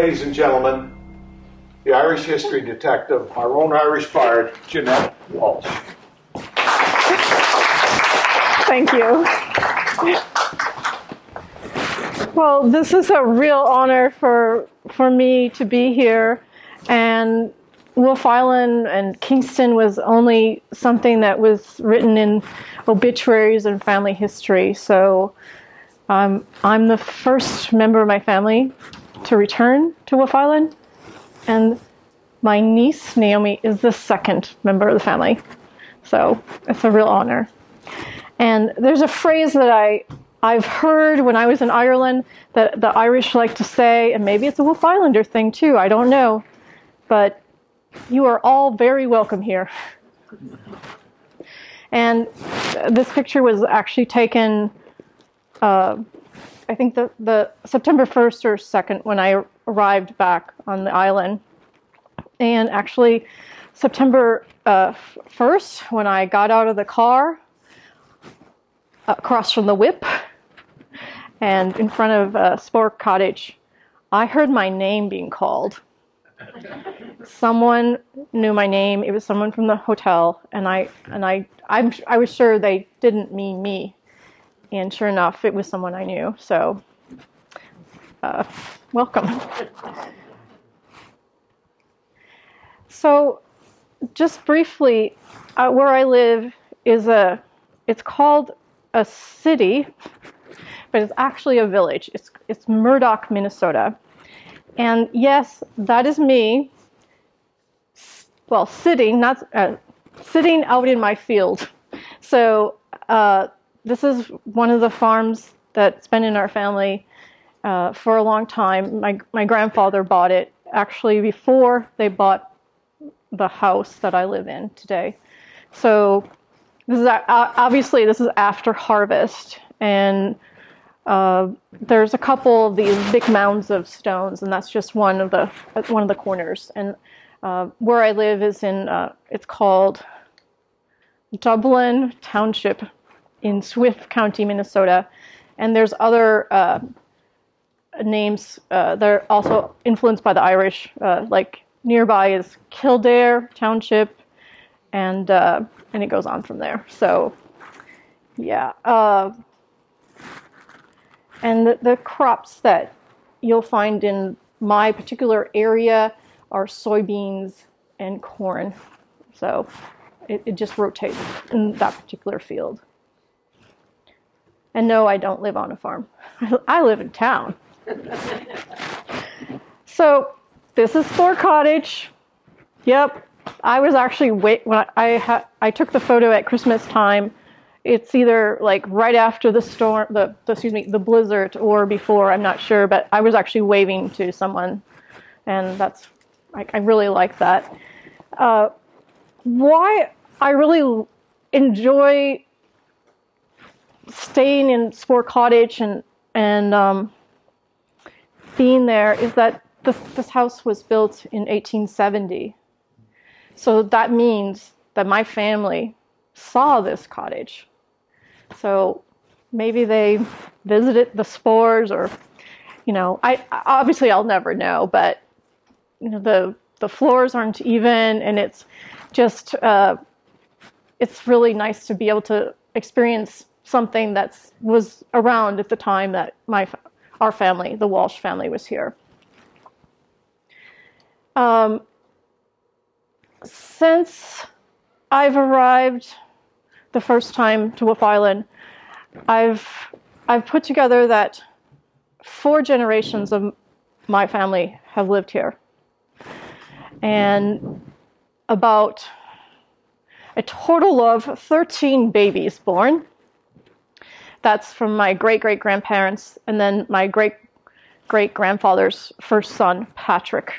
ladies and gentlemen, the Irish history detective, our own Irish bard, Jeanette Walsh. Thank you. Well, this is a real honor for me to be here, and Wolfe Island and Kingston was only something that was written in obituaries and family history. So I'm the first member of my family to return to Wolfe Island, and my niece Naomi is the second member of the family. So it's a real honor. And there's a phrase that I've heard when I was in Ireland that the Irish like to say, and maybe it's a Wolfe Islander thing too, I don't know, but you are all very welcome here. And this picture was actually taken, I think the September 1st or 2nd when I arrived back on the island. And actually September 1st when I got out of the car across from the whip and in front of Spork Cottage, I heard my name being called. Someone knew my name. It was someone from the hotel, and I was sure they didn't mean me. And sure enough, it was someone I knew. So, welcome. So, just briefly, where I live is it's called a city, but it's actually a village. It's Murdock, Minnesota. And yes, that is me. Well, sitting out in my field. So this is one of the farms that's been in our family for a long time. My grandfather bought it actually before they bought the house that I live in today. So this is after harvest, and there's a couple of these big mounds of stones, and that's just one of the corners. And where I live is in it's called Dublin Township in Swift County, Minnesota, and there's other names that are also influenced by the Irish. Like nearby is Kildare Township. And it goes on from there. So, yeah. And the crops that you'll find in my particular area are soybeans and corn. So it just rotates in that particular field. And no, I don't live on a farm. I live in town. So this is Thor Cottage. Yep. I was actually I took the photo at Christmas time. It's either like right after the storm, the blizzard, or before. I'm not sure, but I was actually waving to someone, and that's I really like that. Why I really enjoy staying in Spork Cottage and being there is that this house was built in 1870. So that means that my family saw this cottage. So maybe they visited the Spores, or, you know, I'll never know, but, you know, the floors aren't even, and it's just, it's really nice to be able to experience something that was around at the time that our family, the Walsh family, was here. Since I've arrived the first time to Wolfe Island, I've put together that 4 generations of my family have lived here, and about a total of 13 babies born. That's from my great-great-grandparents, and then my great-great-grandfather's first son, Patrick.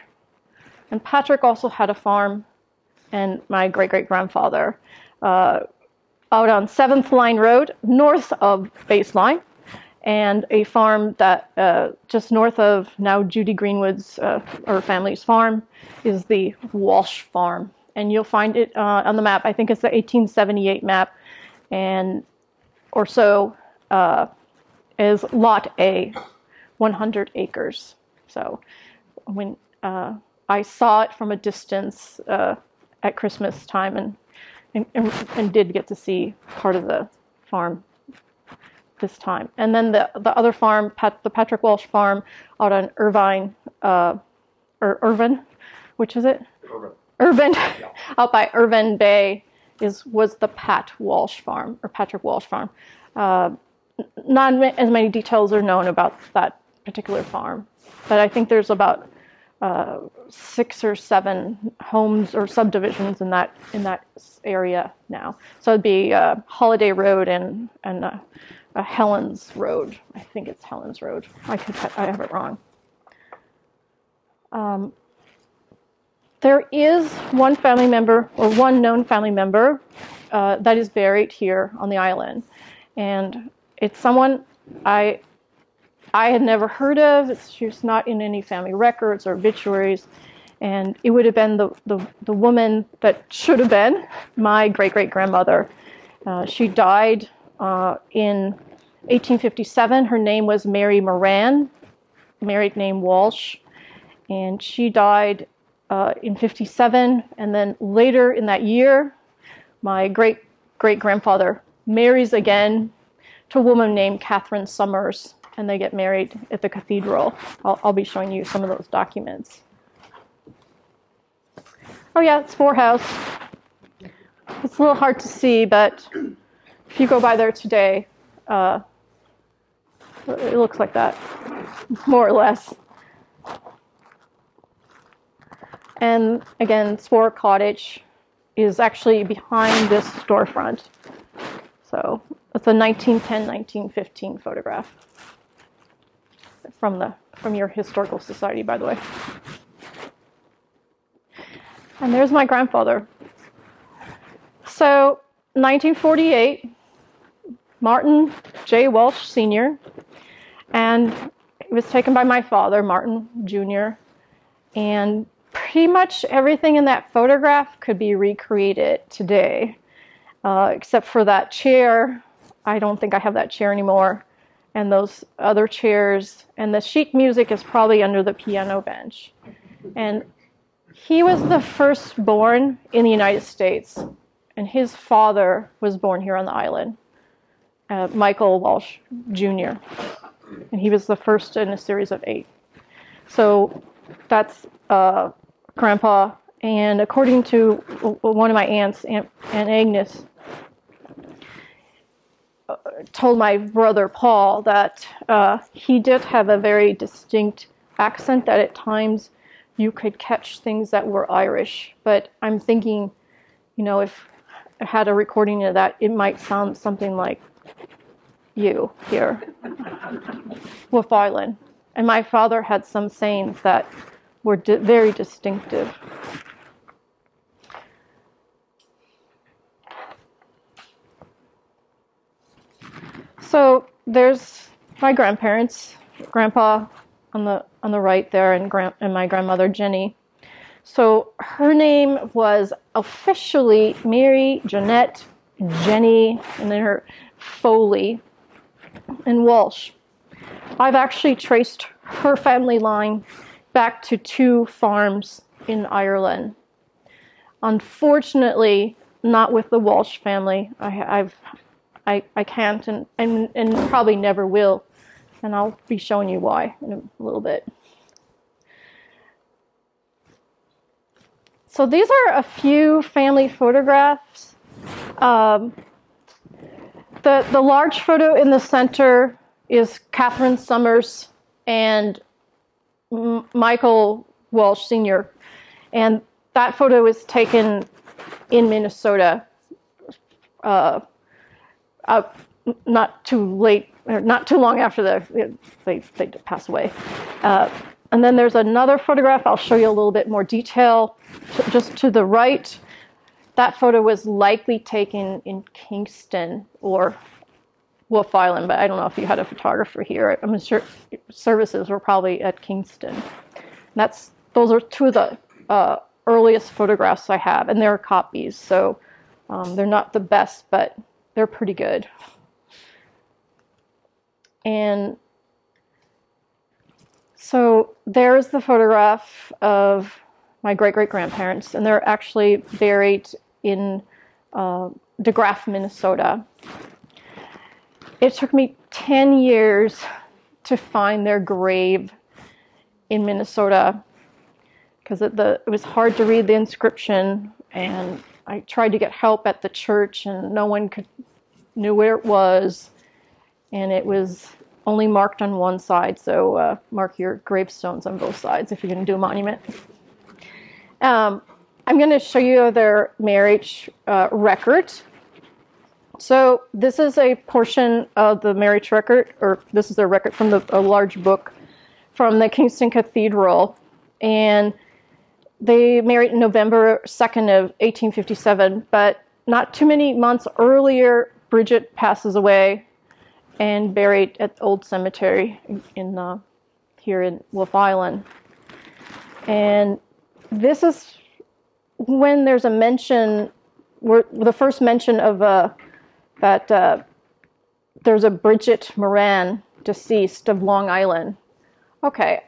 And Patrick also had a farm, and my great-great-grandfather, out on 7th Line Road, north of Baseline, and a farm that just north of now Judy Greenwood's or family's farm is the Walsh Farm. And you'll find it on the map. I think it's the 1878 map, and or so is Lot A, 100 acres. So when I saw it from a distance at Christmas time, and did get to see part of the farm this time. And then the other farm, the Patrick Walsh farm out on Irvine, or Irvine, which is it? Irvine, yeah. Out by Irvine Bay was the Pat Walsh farm, or Patrick Walsh farm. Not as many details are known about that particular farm, but I think there's about 6 or 7 homes or subdivisions in that area now. So it'd be Holiday Road and Helen's Road. I think it's Helen's Road. I have it wrong. There is one family member, or one known family member, that is buried here on the island, and it's someone I had never heard of. She was not in any family records or obituaries, and it would have been the woman that should have been my great-great-grandmother. She died in 1857. Her name was Mary Moran, married name Walsh, and she died in 57. And then later in that year, my great-great-grandfather marries again to a woman named Catherine Summers, and they get married at the cathedral. I'll be showing you some of those documents. Oh yeah, it's Morehouse. It's a little hard to see, but if you go by there today, it looks like that, more or less. And again, Swore Cottage is actually behind this storefront. So it's a 1910-1915 photograph. From your historical society, by the way. And there's my grandfather. So 1948, Martin J. Walsh Sr., and it was taken by my father, Martin Jr., and pretty much everything in that photograph could be recreated today, except for that chair. I don't think I have that chair anymore, and those other chairs, and the sheet music is probably under the piano bench. And he was the firstborn in the United States, and his father was born here on the island, Michael Walsh Jr., and he was the first in a series of 8. So that's Grandpa, and according to one of my aunts, Aunt Agnes, told my brother Paul that he did have a very distinct accent, that at times you could catch things that were Irish. But I'm thinking, you know, if I had a recording of that, it might sound something like you here, Wolfe Island. And my father had some sayings that were very distinctive. So there's my grandparents, Grandpa on the right there, and my grandmother Jenny. So her name was officially Mary Jeanette Jenny, and then her Foley and Walsh. I've actually traced her family line back to 2 farms in Ireland. Unfortunately, not with the Walsh family. I can't and probably never will, and I'll be showing you why in a little bit. So these are a few family photographs. The large photo in the center is Catherine Summers and Michael Walsh Sr., and that photo was taken in Minnesota. Not too long after they pass away. And then there's another photograph. I'll show you a little bit more detail. Just to the right, that photo was likely taken in Kingston or Wolfe Island, but I don't know if you had a photographer here. I'm sure services were probably at Kingston. And those are 2 of the earliest photographs I have, and they're copies, so they're not the best, but they're pretty good. And So there's the photograph of my great-great-grandparents, and they're actually buried in DeGraff, Minnesota. It took me 10 years to find their grave in Minnesota because it was hard to read the inscription, and I tried to get help at the church, and no one knew where it was, and it was only marked on one side, so mark your gravestones on both sides if you're going to do a monument. I'm going to show you their marriage record. So this is a portion of the marriage record, or this is their record from a large book from the Kingston Cathedral. And they married November 2nd of 1857, but not too many months earlier, Bridget passes away and buried at the old cemetery in here in Wolfe Island. And this is when there's a mention, the first mention of that there's a Bridget Moran, deceased, of Long Island. Okay,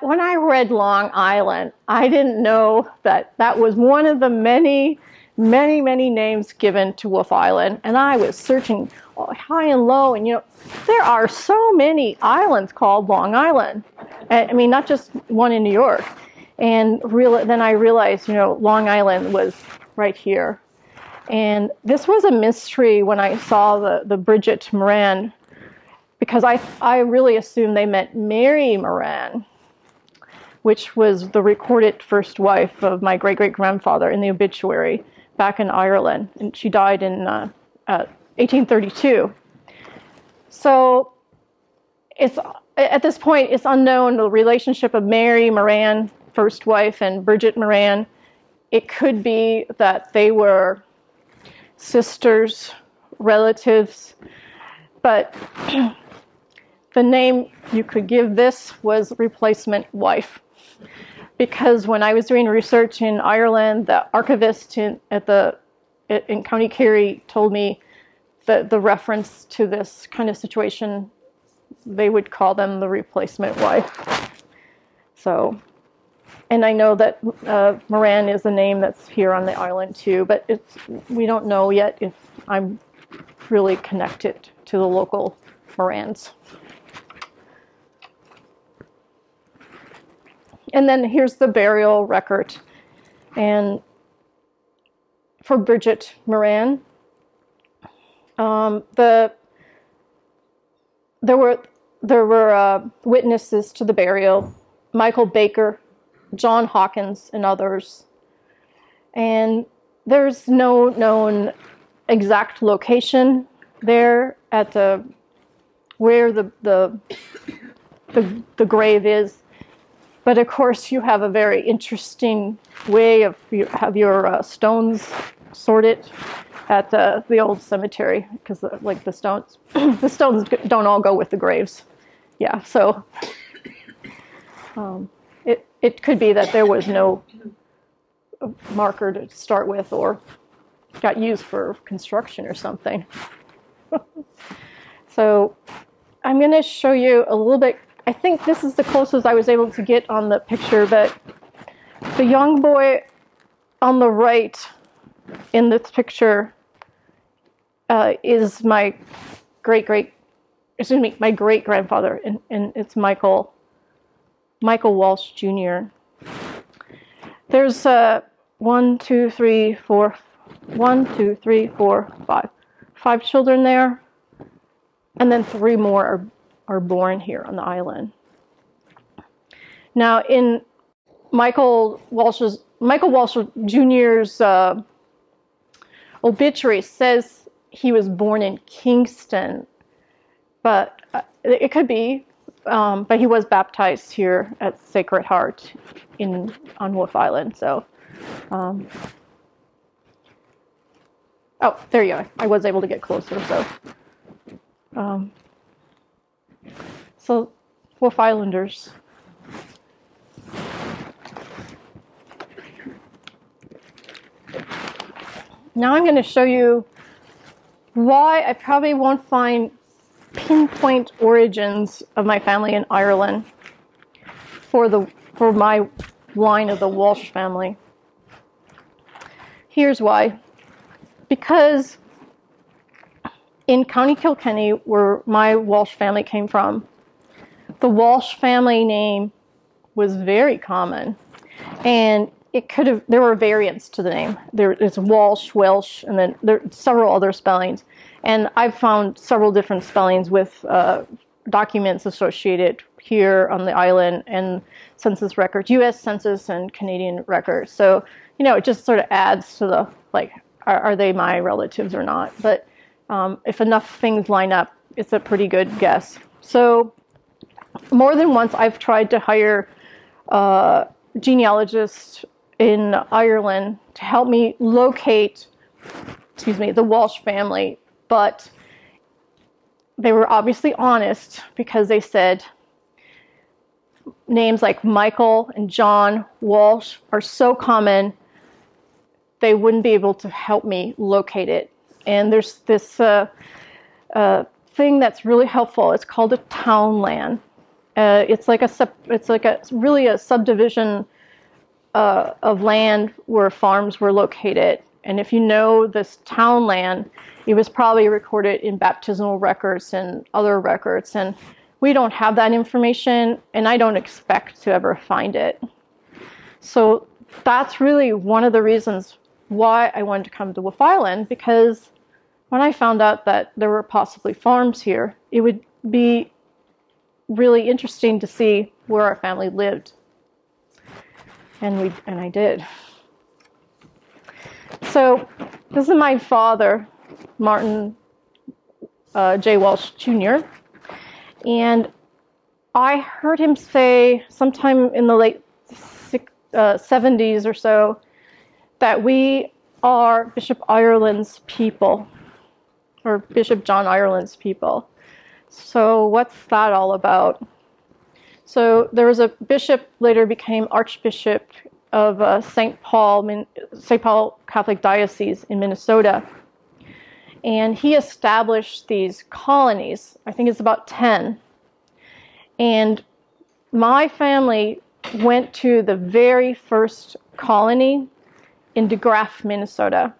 when I read Long Island, I didn't know that that was one of the many, many, many names given to Wolfe Island. And I was searching high and low, and there are so many islands called Long Island. I mean, not just one in New York. And then I realized, Long Island was right here. And this was a mystery when I saw the Bridget Moran, because I really assumed they meant Mary Moran, which was the recorded first wife of my great-great-grandfather in the obituary back in Ireland. And she died in 1832. So at this point, it's unknown the relationship of Mary Moran, first wife, and Bridget Moran. It could be that they were sisters, relatives, but the name you could give this was replacement wife, because when I was doing research in Ireland, the archivist in County Kerry told me that the reference to this kind of situation, they would call them the replacement wife. So, and I know that Moran is a name that's here on the island too, but we don't know yet if I'm really connected to the local Morans. And then here's the burial record. And for Bridget Moran, there were witnesses to the burial: Michael Baker, John Hawkins, and others. And there's no known exact location there at where the grave is, but of course you have a very interesting way of your stones sorted at the old cemetery, because the stones don't all go with the graves. Yeah, so it could be that there was no marker to start with, or got used for construction or something. So I'm going to show you a little bit. I think this is the closest I was able to get on the picture, but the young boy on the right in this picture is my great-grandfather, and it's Michael Walsh Jr. There's 5 children there, and then 3 more are born here on the island. Now, in Michael Walsh Jr.'s obituary says he was born in Kingston, but it could be. But he was baptized here at Sacred Heart on Wolfe Island. So, there you are. I was able to get closer. So, Wolfe Islanders. Now I'm going to show you why I probably won't find pinpoint origins of my family in Ireland. for my line of the Walsh family. Here's why. Because in County Kilkenny, where my Walsh family came from, the Walsh family name was very common, and it could have, there were variants to the name. There is Walsh, Welsh, and then there are several other spellings. And I've found several different spellings with documents associated here on the island and census records, U.S. Census and Canadian records. So, you know, it just sort of adds to the, like, are they my relatives or not? But if enough things line up, it's a pretty good guess. So more than once I've tried to hire genealogists in Ireland to help me locate, excuse me, the Walsh family, but they were obviously honest because they said names like Michael and John Walsh are so common they wouldn't be able to help me locate it. And there's this thing that's really helpful. It's called a townland. It's really a subdivision of land where farms were located. And if you know this townland, it was probably recorded in baptismal records and other records. And we don't have that information, and I don't expect to ever find it. So that's really one of the reasons why I wanted to come to Wolfe Island, because when I found out that there were possibly farms here, it would be really interesting to see where our family lived. And I did. So this is my father, Martin J. Walsh Jr., and I heard him say sometime in the late 70s or so that we are Bishop Ireland's people, or Bishop John Ireland's people. So what's that all about? So there was a bishop, later became Archbishop of St. Paul Catholic Diocese in Minnesota. And he established these colonies. I think it's about 10. And my family went to the very first colony in DeGraff, Minnesota.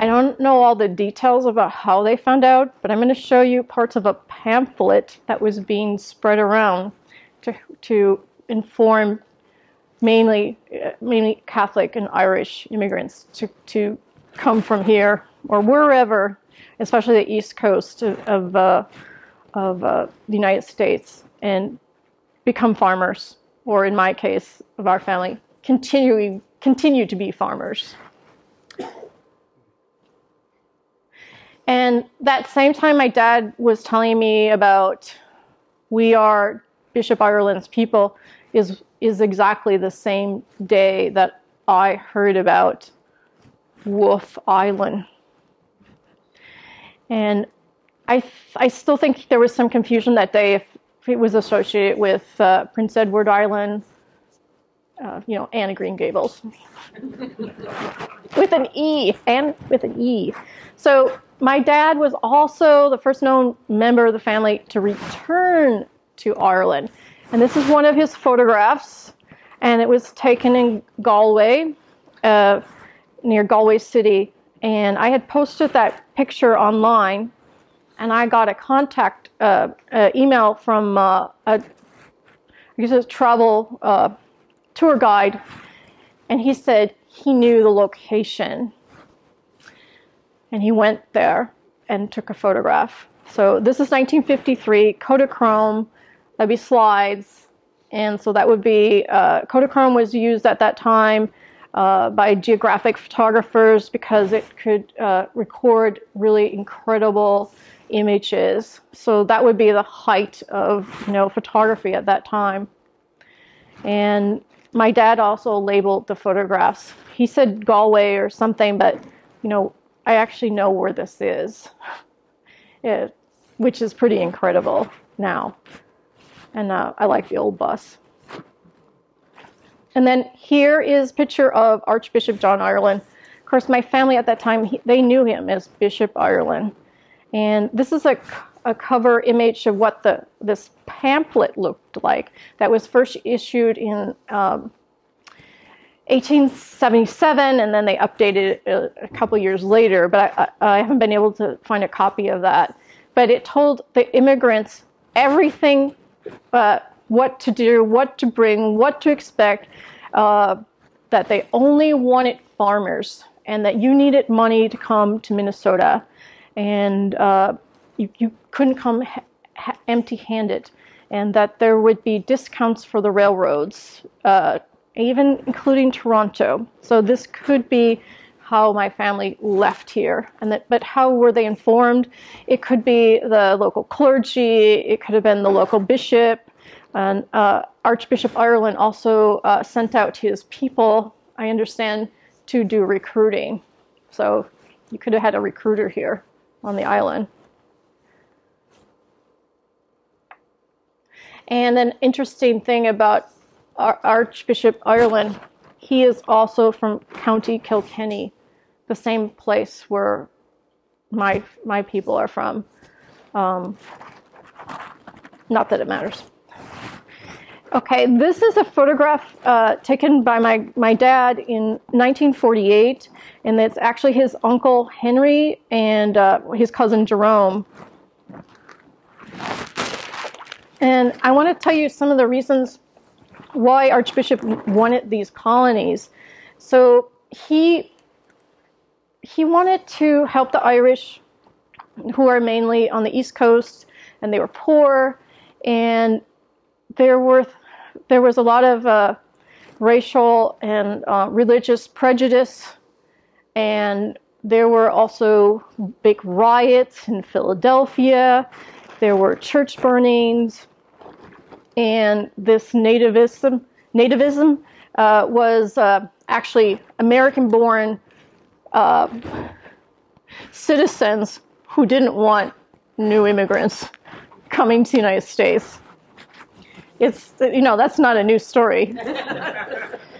I don't know all the details about how they found out, but I'm going to show you parts of a pamphlet that was being spread around to inform mainly Catholic and Irish immigrants to come from here or wherever, especially the East Coast of the United States, and become farmers, or in my case, of our family, continue to be farmers. And that same time my dad was telling me about we are Bishop Ireland's people is exactly the same day that I heard about Wolfe Island. And I still think there was some confusion that day if it was associated with Prince Edward Island, you know, Anne of Green Gables. With an E, and with an E. So my dad was also the first known member of the family to return to Ireland. And this is one of his photographs, and it was taken in Galway, near Galway City. And I had posted that picture online, and I got a contact email from a travel tour guide, and he said he knew the location. And he went there and took a photograph. So this is 1953, Kodachrome, that'd be slides. And so that would be, Kodachrome was used at that time by geographic photographers because it could record really incredible images. So that would be the height of, you know, photography at that time. And my dad also labeled the photographs. He said Galway or something, but, you know, I actually know where this is, which is pretty incredible now. And I like the old bus. And then here is a picture of Archbishop John Ireland. Of course, my family at that time, they knew him as Bishop Ireland. And this is a a cover image of what this pamphlet looked like that was first issued in 1877, and then they updated it a couple years later, but I haven't been able to find a copy of that. But it told the immigrants everything, what to do, what to bring, what to expect, that they only wanted farmers, and that you needed money to come to Minnesota, and you couldn't come empty-handed, and that there would be discounts for the railroads, even including Toronto. So this could be how my family left here. But how were they informed? It could be the local clergy. It could have been the local bishop. And Archbishop Ireland also sent out his people, I understand, to do recruiting. So you could have had a recruiter here on the island. And an interesting thing about Archbishop Ireland, he is also from County Kilkenny, the same place where my people are from. Not that it matters. Okay, this is a photograph taken by my dad in 1948, and it's actually his uncle Henry and his cousin Jerome. And I want to tell you some of the reasons why Archbishop wanted these colonies. So he wanted to help the Irish, who are mainly on the East Coast, and they were poor, and there was a lot of racial and religious prejudice, and there were also big riots in Philadelphia. There were church burnings. And this nativism was actually American-born citizens who didn't want new immigrants coming to the United States. It's, you know, that's not a new story.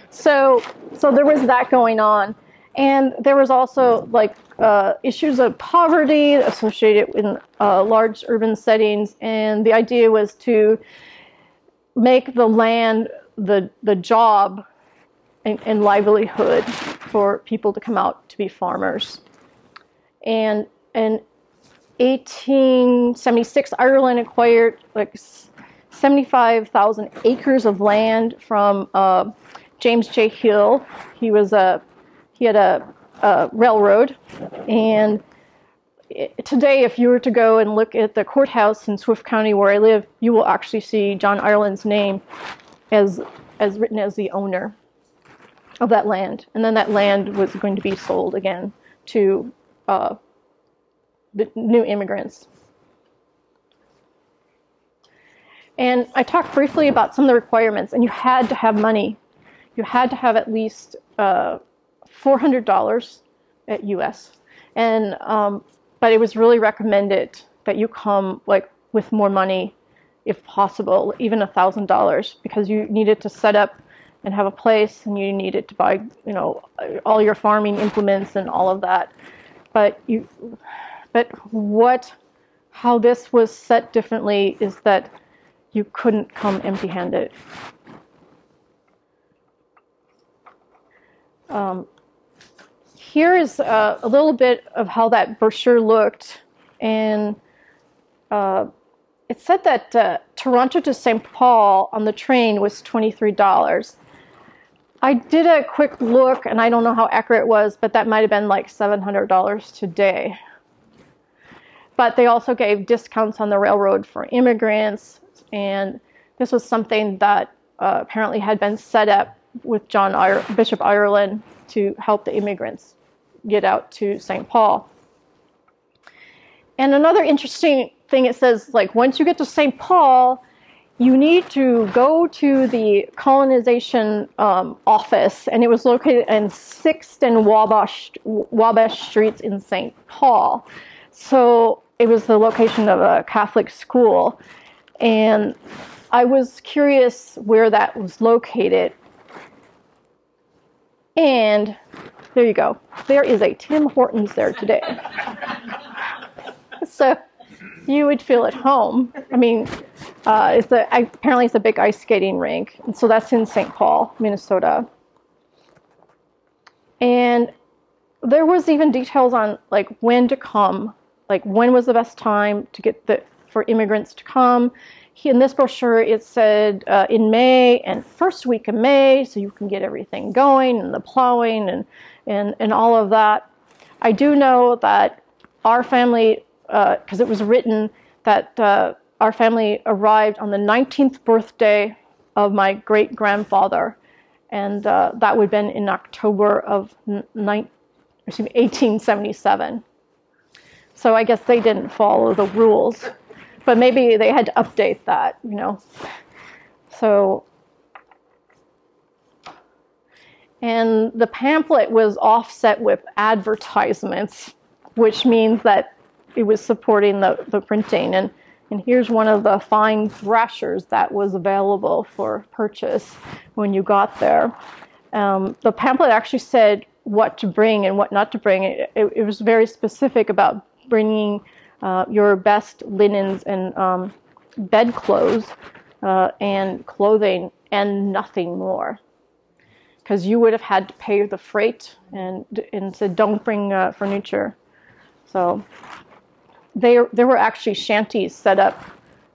So there was that going on. And there was also, like, issues of poverty associated in large urban settings. And the idea was to make the land the job and livelihood for people to come out to be farmers. And in 1876, Ireland acquired like 75,000 acres of land from James J. Hill. He had a railroad. And today, if you were to go and look at the courthouse in Swift County where I live, you will actually see John Ireland's name as written as the owner of that land. And then that land was going to be sold again to the new immigrants. And I talked briefly about some of the requirements, and you had to have money. You had to have at least $400 at US. And but it was really recommended that you come like with more money, if possible, even $1,000, because you needed to set up and have a place, and you needed to buy, you know, all your farming implements and all of that. But how this was set differently is that you couldn't come empty-handed. Here is a little bit of how that brochure looked, and it said that Toronto to St. Paul on the train was $23. I did a quick look, and I don't know how accurate it was, but that might have been like $700 today. But they also gave discounts on the railroad for immigrants, and this was something that apparently had been set up with Bishop Ireland to help the immigrants get out to St. Paul. And another interesting thing, it says, like, once you get to St. Paul, you need to go to the colonization office, and it was located in 6th and Wabash Streets in St. Paul. So it was the location of a Catholic school, and I was curious where that was located. And there you go. There is a Tim Hortons there today. So you would feel at home. I mean, apparently it's a big ice skating rink. And so that's in St. Paul, Minnesota. And there was even details on like when to come, like when was the best time to get for immigrants to come. In this brochure, it said in May and first week of May, so you can get everything going and the plowing and all of that. I do know that our family, because it was written that our family arrived on the 19th birthday of my great-grandfather, and that would have been in October of 1877. So I guess they didn't follow the rules. But maybe they had to update that, you know. So, and the pamphlet was offset with advertisements, which means that it was supporting the printing. And here's one of the fine thrashers that was available for purchase when you got there. The pamphlet actually said what to bring and what not to bring. It was very specific about bringing your best linens and bedclothes and clothing and nothing more, because you would have had to pay the freight, and said don't bring furniture. So there were actually shanties set up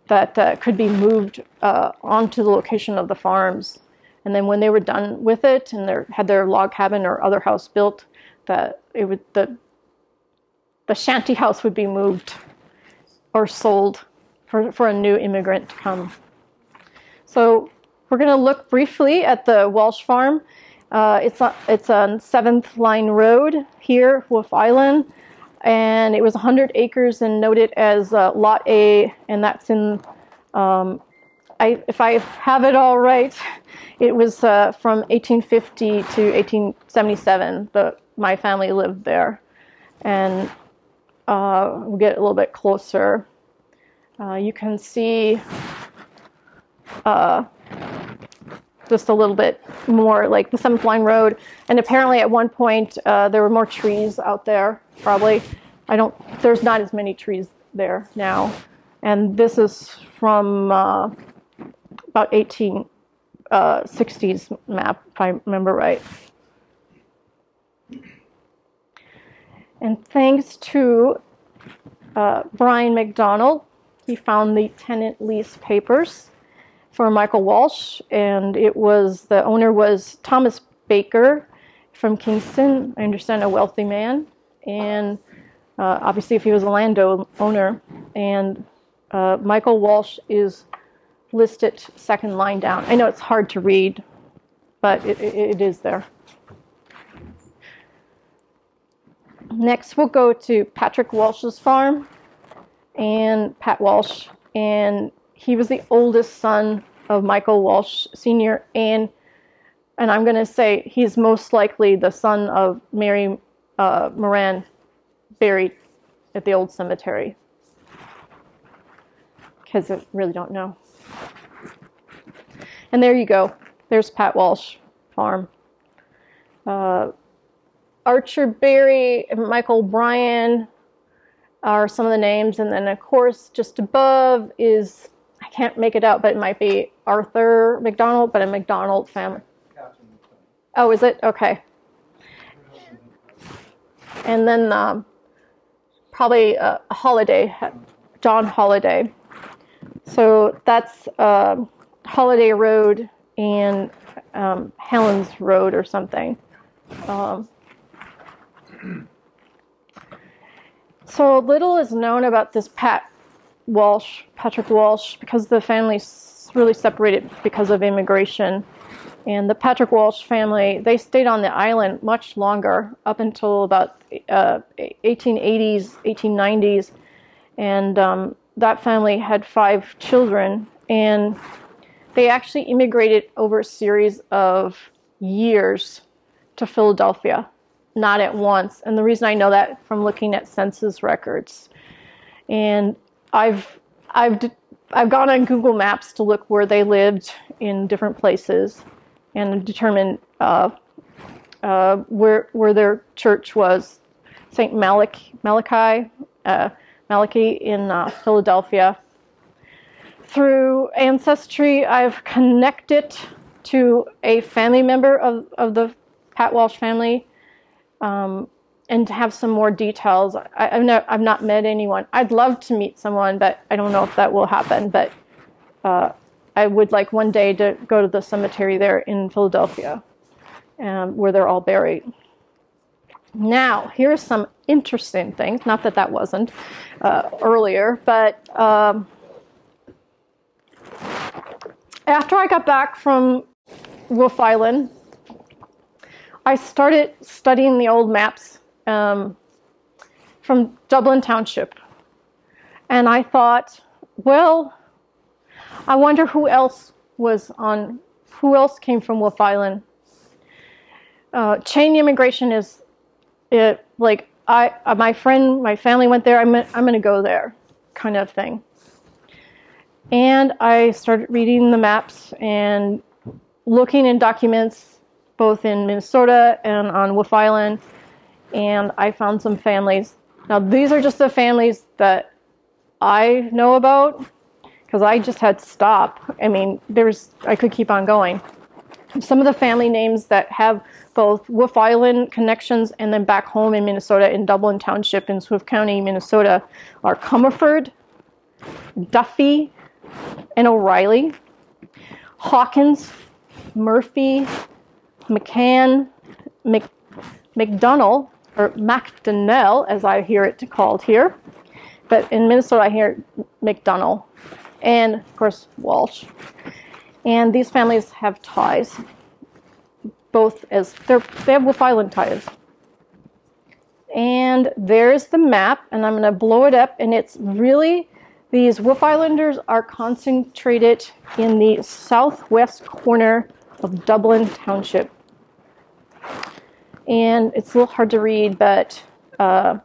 that could be moved onto the location of the farms, and then when they were done with it and had their log cabin or other house built, the shanty house would be moved or sold for a new immigrant to come. So we're going to look briefly at the Walsh Farm. It's on 7th Line Road here, Wolfe Island, and it was 100 acres and noted as Lot A, and that's in, if I have it all right, it was from 1850 to 1877 that my family lived there. And we'll get a little bit closer. You can see just a little bit more like the 7th Line Road. And apparently at one point there were more trees out there, probably. There's not as many trees there now. And this is from about 1860s map, if I remember right. And thanks to Brian McDonnell, he found the tenant lease papers for Michael Walsh, and the owner was Thomas Baker from Kingston, I understand, a wealthy man, and obviously if he was a landowner, and Michael Walsh is listed second line down. I know it's hard to read, but it is there. Next, we'll go to Patrick Walsh's farm, and Pat Walsh, and he was the oldest son of Michael Walsh Sr., and I'm going to say he's most likely the son of Mary Moran, buried at the old cemetery, because I really don't know. And there you go. There's Pat Walsh farm. Archer Berry, Michael Bryan are some of the names. And then, of course, just above is, I can't make it out, but it might be Arthur McDonald, but a McDonald family. Oh, is it? Okay. And then probably Holiday, John Holiday. So that's Holiday Road and Helen's Road or something. So little is known about this Patrick Walsh, because the family really separated because of immigration. And the Patrick Walsh family, they stayed on the island much longer, up until about 1880s, 1890s. And that family had 5 children. And they actually immigrated over a series of years to Philadelphia. Not at once. And the reason I know that from looking at census records, and I've gone on Google Maps to look where they lived in different places and determined where their church was. Saint Malachy, Malachy in Philadelphia. Through ancestry, I've connected to a family member of the Pat Walsh family, and to have some more details. I've not met anyone. I'd love to meet someone, but I don't know if that will happen. But I would like one day to go to the cemetery there in Philadelphia, where they're all buried. Now, here's some interesting things. Not that that wasn't earlier, but after I got back from Wolfe Island, I started studying the old maps from Dublin Township. And I thought, well, I wonder who else came from Wolfe Island. Chain immigration is it, like my family went there, I'm going to go there kind of thing. And I started reading the maps and looking in documents both in Minnesota and on Wolfe Island, and I found some families. Now, these are just the families that I know about, because I just had to stop. I mean, I could keep on going. Some of the family names that have both Wolfe Island connections and then back home in Minnesota, in Dublin Township in Swift County, Minnesota, are Comerford, Duffy, and O'Reilly, Hawkins, Murphy, McCann, McDonnell, or McDonnell, as I hear it called here. But in Minnesota, I hear McDonnell. And, of course, Walsh. And these families have ties, both as they have Wolfe Island ties. And there's the map, and I'm going to blow it up. And it's really, these Wolfe Islanders are concentrated in the southwest corner of Dublin Township. And it's a little hard to read, but from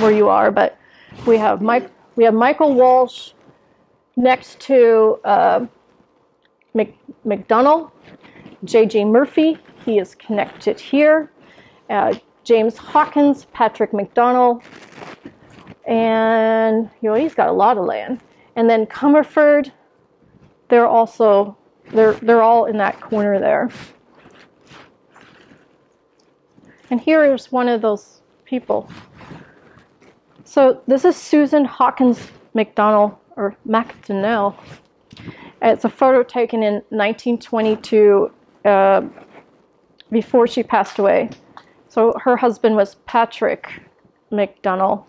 where you are. But we have Michael Walsh next to McDonnell, J.J. Murphy. He is connected here. James Hawkins, Patrick McDonnell, and he's got a lot of land. And then Comerford. They're also they're all in that corner there. And here is one of those people. So this is Susan Hawkins McDonnell, or McDonnell. It's a photo taken in 1922 before she passed away. So her husband was Patrick McDonnell.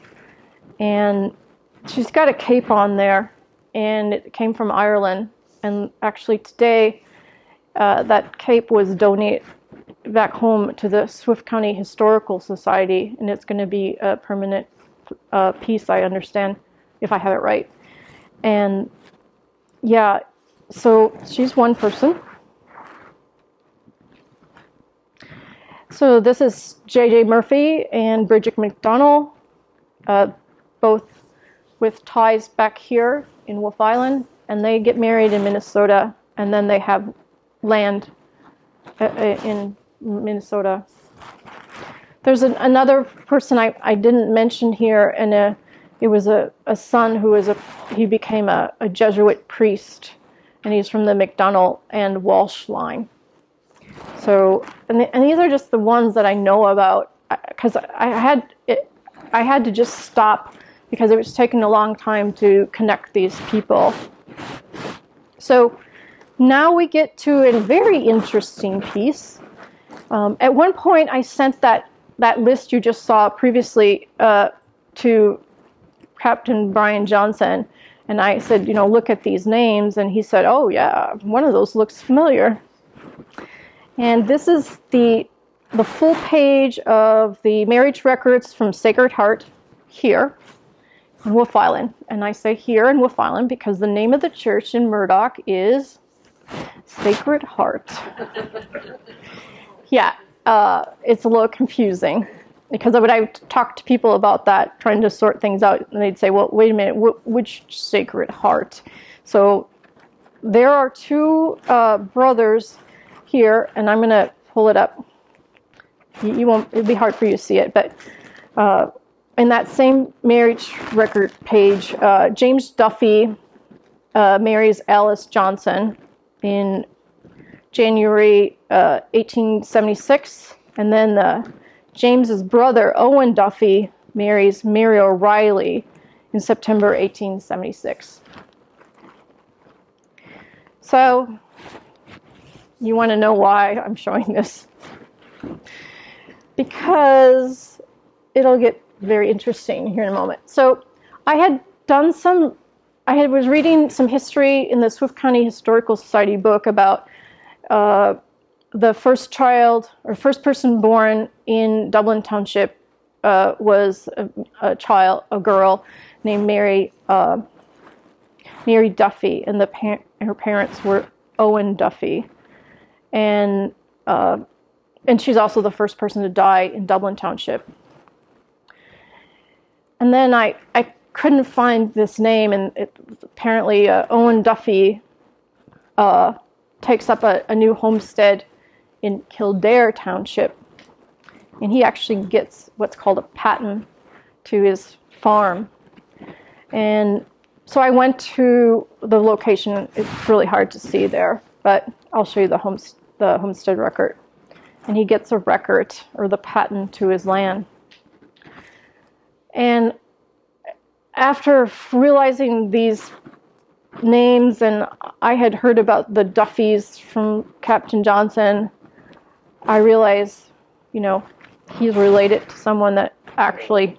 And she's got a cape on there. And it came from Ireland. And actually today, that cape was donated back home to the Swift County Historical Society. And it's going to be a permanent piece, I understand, if I have it right. And yeah, so she's one person. So this is J.J. Murphy and Bridget McDonnell, both with ties back here in Wolfe Island, and they get married in Minnesota, and then they have land in Minnesota. There's another person I didn't mention here, and it was a son who was he became a Jesuit priest, and he's from the McDonnell and Walsh line. So and these are just the ones that I know about, because I had to just stop because it was taking a long time to connect these people. So now we get to a very interesting piece. At one point, I sent that list you just saw previously to Captain Brian Johnson, and I said, look at these names, and he said, oh yeah, one of those looks familiar. And this is the full page of the marriage records from Sacred Heart here in Wolfe Island. And I say here in Wolfe Island because the name of the church in Murdock is Sacred Heart. Yeah. It's a little confusing because when I talked to people about that, trying to sort things out, and they'd say, well, wait a minute, which Sacred Heart? So there are two brothers here, and I'm going to pull it up. It'll be hard for you to see it, but in that same marriage record page, James Duffy marries Alice Johnson in January 1876, and then James's brother Owen Duffy marries Mary O'Reilly in September 1876. So you want to know why I'm showing this? Because it'll get very interesting here in a moment. So I was reading some history in the Swift County Historical Society book about the first child or first person born in Dublin Township was a girl named Mary Duffy, and her parents were Owen Duffy, and she's also the first person to die in Dublin Township. And then I couldn't find this name, and apparently Owen Duffy takes up a new homestead in Kildare Township, and he actually gets what's called a patent to his farm. And so I went to the location. It's really hard to see there, but I'll show you the homestead record. And he gets a record or the patent to his land. And after realizing these names, and I had heard about the Duffys from Captain Johnson, I realized, you know, he's related to someone that actually...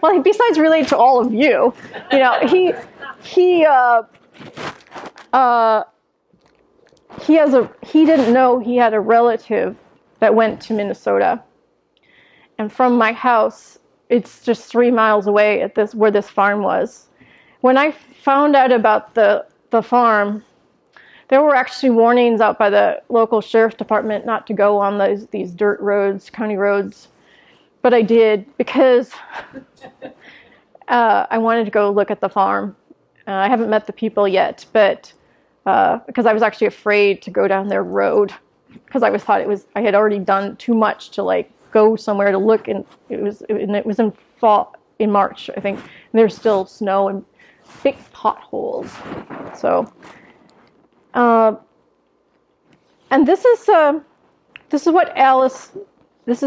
Well, besides related to all of you, you know, he didn't know he had a relative that went to Minnesota. And from my house, it's just 3 miles away at this where this farm was. When I found out about the farm, there were actually warnings out by the local sheriff's department not to go on these dirt roads, county roads. But I did, because I wanted to go look at the farm. I haven't met the people yet, but because I was actually afraid to go down their road, because I had already done too much to like go somewhere to look, and it was in fall, in March, I think. And there's still snow and big potholes. So, and this is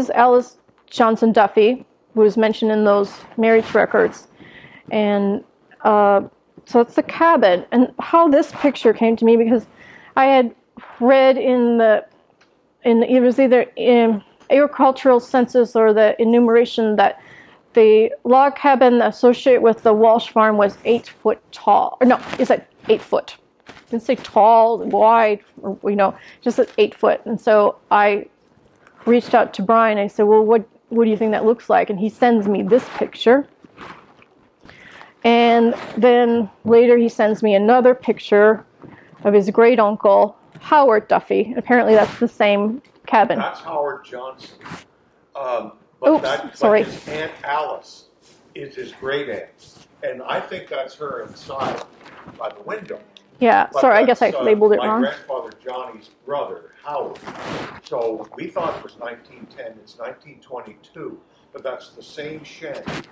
Alice Johnson Duffy, who was mentioned in those marriage records, and so it's the cabin. And how this picture came to me, because I had read it was either in agricultural census or the enumeration that the log cabin associated with the Walsh farm was 8 foot tall. Or no, is that 8 foot? I didn't say tall, wide, or, you know, just 8 foot. And so I reached out to Brian. I said, well, what do you think that looks like? And he sends me this picture. And then later he sends me another picture of his great uncle, Howard Duffy. Apparently that's the same cabin. That's Howard Johnson. But his Aunt Alice is his great aunt. And I think that's her inside by the window. Yeah, but sorry, I guess I labeled it wrong. My grandfather Johnny's brother, Howard. So we thought it was 1910. It's 1922, but that's the same shanty.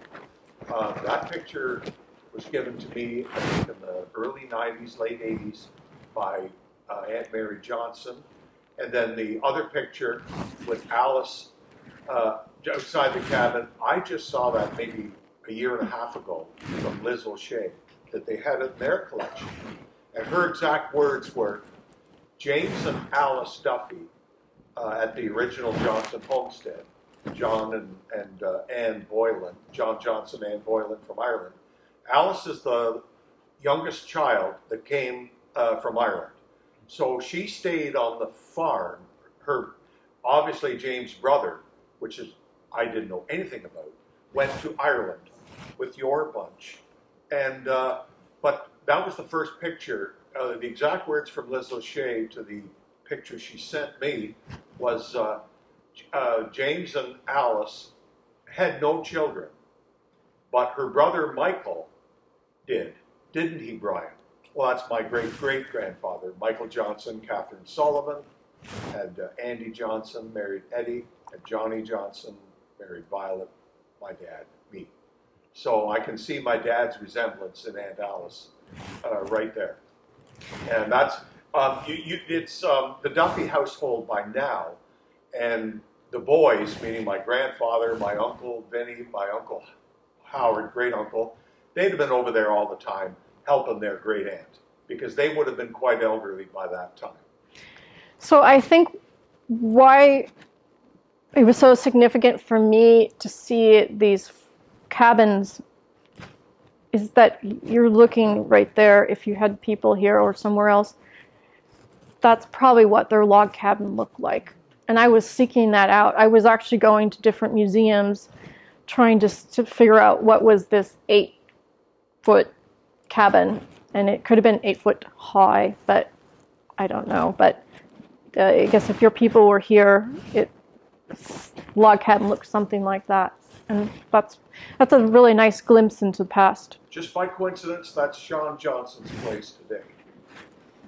That picture was given to me, I think, in the early 90s, late 80s, by Aunt Mary Johnson. And then the other picture with Alice outside the cabin, I just saw that maybe a year and a half ago from Liz O'Shea, that they had in their collection. And her exact words were, James and Alice Duffy at the original Johnson homestead, John and Ann Boylan, John Johnson, Ann Boylan from Ireland. Alice is the youngest child that came from Ireland. So she stayed on the farm, her, obviously James' brother, which is, I didn't know anything about, went to Ireland with your bunch. And, but that was the first picture. The exact words from Liz O'Shea to the picture she sent me was James and Alice had no children, but her brother Michael did. Didn't he, Brian? Well, that's my great-great-grandfather, Michael Johnson, Catherine Sullivan, and Andy Johnson married Eddie, and Johnny Johnson married Violet, my dad, me. So I can see my dad's resemblance in Aunt Alice right there. And that's, it's the Duffy household by now, and the boys, meaning my grandfather, my uncle Vinny, my uncle Howard, great uncle, they'd have been over there all the time helping their great aunt, because they would have been quite elderly by that time. So I think why it was so significant for me to see these cabins is that you're looking right there. If you had people here or somewhere else, that's probably what their log cabin looked like. And I was seeking that out. I was actually going to different museums trying just to figure out what was this 8-foot cabin. And it could have been 8 foot high, but I don't know. But I guess if your people were here, it log cabin looked something like that. And that's a really nice glimpse into the past. Just by coincidence, that's Sean Johnson's place today.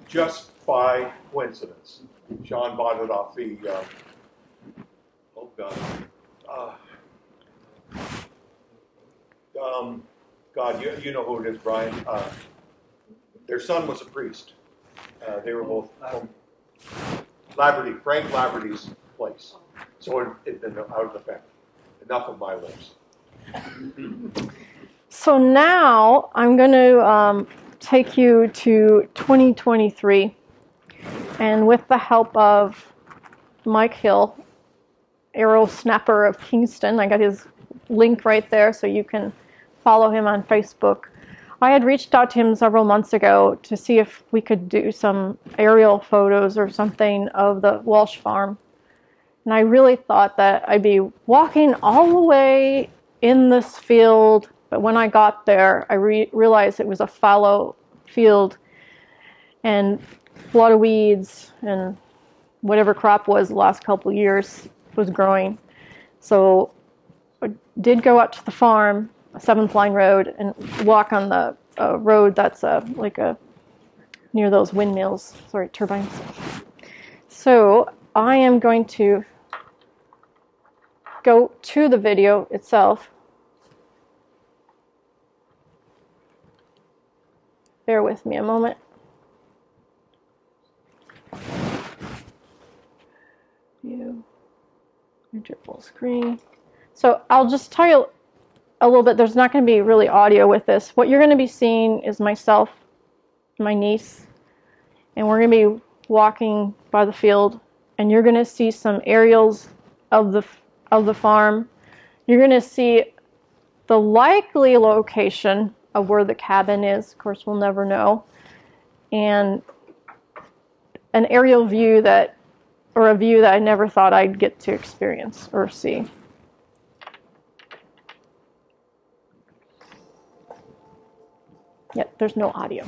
Just by coincidence. Sean bought it off the, oh God, God, you know who it is, Brian. Their son was a priest. They were both Laverty, Frank Laverty's place. So it had been out of the family. Enough of my lips. So now I'm going to take you to 2023. And with the help of Mike Hill, Arrow Snapper of Kingston, I got his link right there so you can follow him on Facebook. I had reached out to him several months ago to see if we could do some aerial photos or something of the Walsh farm. And I really thought that I'd be walking all the way in this field, but when I got there, I realized it was a fallow field and a lot of weeds, and whatever crop was the last couple of years was growing. So I did go out to the farm, 7th Line Road, and walk on the road that's near those windmills, sorry, turbines. So I am going to go to the video itself. Bear with me a moment. View, enter full screen. So I'll just tell you a little bit. There's not going to be really audio with this. What you're going to be seeing is myself, my niece, and we're going to be walking by the field, and you're going to see some aerials of the farm. You're going to see the likely location of where the cabin is. Of course, we'll never know. And an aerial view that, or a view that I never thought I'd get to experience or see. Yep, there's no audio.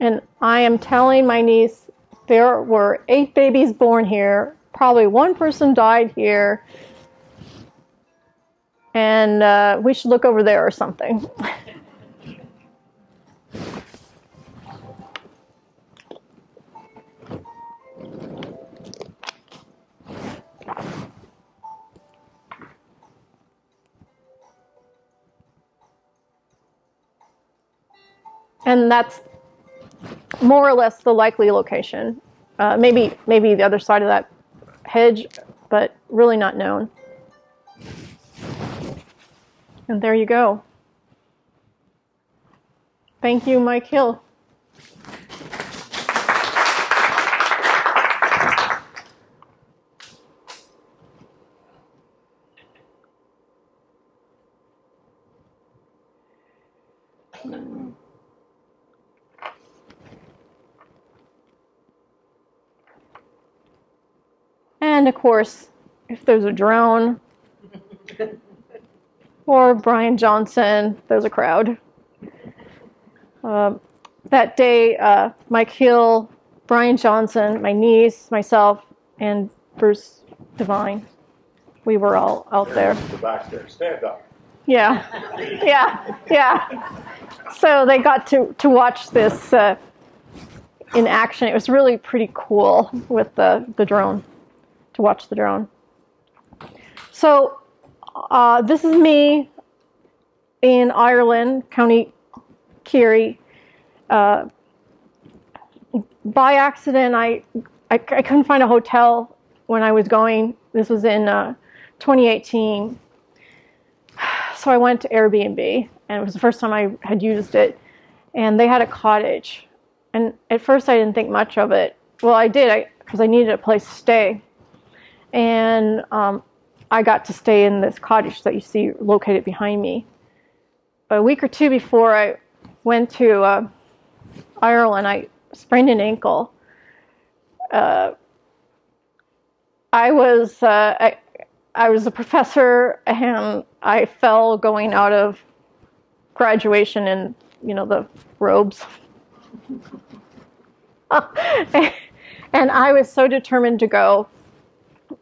And I am telling my niece, there were 8 babies born here. Probably one person died here. And we should look over there or something. And that's more or less the likely location. Maybe the other side of that hedge, but really not known. And there you go. Thank you, Mike Hill. And, of course, if there's a drone or Brian Johnson, there's a crowd. That day, Mike Hill, Brian Johnson, my niece, myself, and Bruce Devine we were all out there. The back there. Stand up. Yeah, yeah, yeah. So they got to watch this in action. It was really pretty cool with the drone, to watch the drone. So this is me in Ireland, County Kerry. By accident, I couldn't find a hotel when I was going. This was in 2018. So I went to Airbnb, and it was the first time I had used it. And they had a cottage. And at first I didn't think much of it. Well, I did, because I needed a place to stay. And I got to stay in this cottage that you see located behind me. But a week or two before I went to Ireland, I sprained an ankle. I was a professor, and I fell going out of graduation in, you know, the robes. And I was so determined to go.